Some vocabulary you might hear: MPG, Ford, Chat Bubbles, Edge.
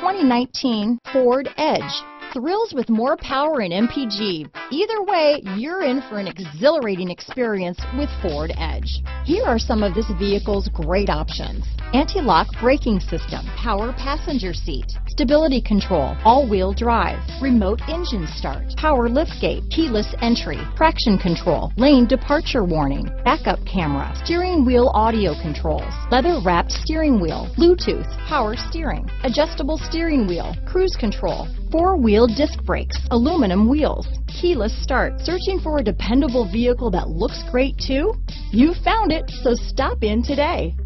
2019 Ford Edge. Thrills with more power and MPG. Either way, you're in for an exhilarating experience with Ford Edge. Here are some of this vehicle's great options: anti-lock braking system, power passenger seat, stability control, all-wheel drive, remote engine start, power liftgate, keyless entry, traction control, lane departure warning, backup camera, steering wheel audio controls, leather-wrapped steering wheel, Bluetooth, power steering, adjustable steering wheel, cruise control, four-wheel disc brakes, aluminum wheels, keyless start. Searching for a dependable vehicle that looks great too? You found it, so stop in today.